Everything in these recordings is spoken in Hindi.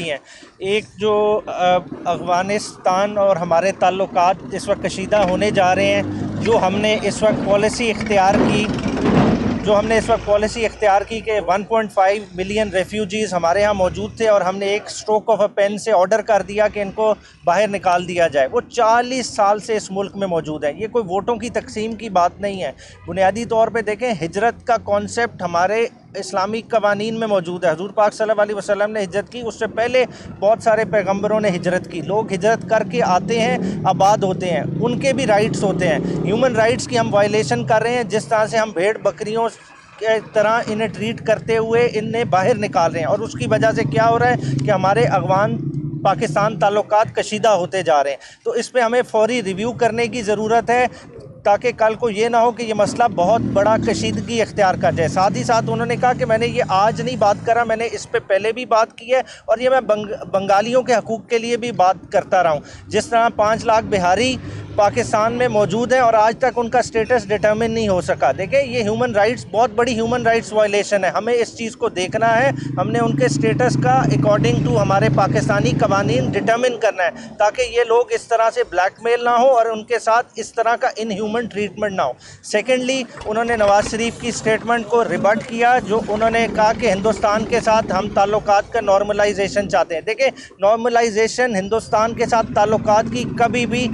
हैं। एक जो अफगानिस्तान और हमारे ताल्लुकात इस वक्त कशीदा होने जा रहे हैं, जो हमने इस वक्त पॉलिसी इख्तियार की कि 1.5 मिलियन रेफ्यूजीज़ हमारे यहाँ मौजूद थे और हमने एक स्ट्रोक ऑफ अ पेन से ऑर्डर कर दिया कि इनको बाहर निकाल दिया जाए। वो 40 साल से इस मुल्क में मौजूद है। ये कोई वोटों की तकसीम की बात नहीं है। बुनियादी तौर पे देखें, हिजरत का कॉन्सेप्ट हमारे इस्लामी कवानीन में मौजूद है। हजूर पाक सल्लल्लाहु अलैहि वसल्लम ने हिजरत की, उससे पहले बहुत सारे पैगंबरों ने हिजरत की। लोग हिजरत करके आते हैं, आबाद होते हैं, उनके भी राइट्स होते हैं। ह्यूमन राइट्स की हम वायलेशन कर रहे हैं। जिस तरह से हम भेड़ बकरियों की तरह इन्हें ट्रीट करते हुए इन्हें बाहर निकाल रहे हैं, और उसकी वजह से क्या हो रहा है कि हमारे अफगान पाकिस्तान ताल्लुकात कशीदा होते जा रहे हैं। तो इस पर हमें फौरी रिव्यू करने की ज़रूरत है, ताकि कल को ये ना हो कि ये मसला बहुत बड़ा कशीदगी इख्तियार कर जाए। साथ ही साथ उन्होंने कहा कि मैंने ये आज नहीं बात करा, मैंने इस पर पहले भी बात की है, और ये मैं बंगालियों के हकूक़ के लिए भी बात करता रहा हूँ। जिस तरह 5 लाख बिहारी पाकिस्तान में मौजूद हैं और आज तक उनका स्टेटस डिटर्मिन नहीं हो सका। देखिए, ये ह्यूमन राइट्स, बहुत बड़ी ह्यूमन राइट्स वायलेशन है। हमें इस चीज़ को देखना है। हमने उनके स्टेटस का अकॉर्डिंग टू हमारे पाकिस्तानी कवानीन डिटर्मिन करना है, ताकि ये लोग इस तरह से ब्लैकमेल ना हो और उनके साथ इस तरह का इनह्यूमन ट्रीटमेंट ना हो। सेकेंडली, उन्होंने नवाज़ शरीफ की स्टेटमेंट को रिबट किया, जो उन्होंने कहा कि हिंदुस्तान के साथ हम ताल्लुकात का नॉर्मलाइजेशन चाहते हैं। देखिए, नॉर्मलाइजेशन हिंदुस्तान के साथ ताल्लुकात की कभी भी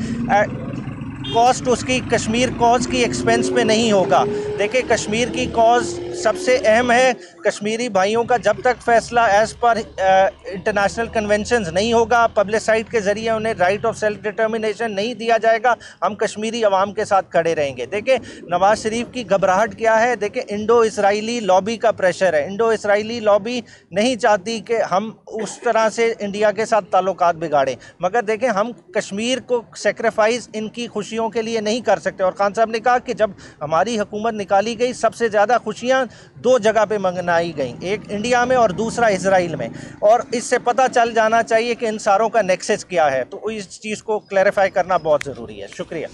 कॉस्ट उसकी कश्मीर कॉज की एक्सपेंस पे नहीं होगा। देखिए, कश्मीर की कॉज सबसे अहम है। कश्मीरी भाइयों का जब तक फैसला एज़ पर इंटरनेशनल कन्वेंशंस नहीं होगा, पब्लिसाइड के ज़रिए उन्हें राइट ऑफ सेल्फ डिटर्मिनेशन नहीं दिया जाएगा, हम कश्मीरी आवाम के साथ खड़े रहेंगे। देखिए, नवाज शरीफ की घबराहट क्या है? देखिए, इंडो इसराइली लॉबी का प्रेशर है। इंडो इसराइली लॉबी नहीं चाहती कि हम उस तरह से इंडिया के साथ ताल्लुकात बिगाड़ें, मगर देखें, हम कश्मीर को सेक्रीफाइस इनकी खुशियों के लिए नहीं कर सकते। और खान साहब ने कहा कि जब हमारी हुकूमत निकाली गई, सबसे ज़्यादा खुशियां 2 जगह पे मनाई गई, एक इंडिया में और दूसरा इजराइल में, और इससे पता चल जाना चाहिए कि इन सारों का नेक्सस क्या है। तो इस चीज़ को क्लैरिफाई करना बहुत ज़रूरी है। शुक्रिया।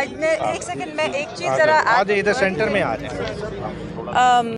आज मैं एक सेकंड, मैं एक चीज़ ज़रा, आज इधर सेंटर में आ जाए।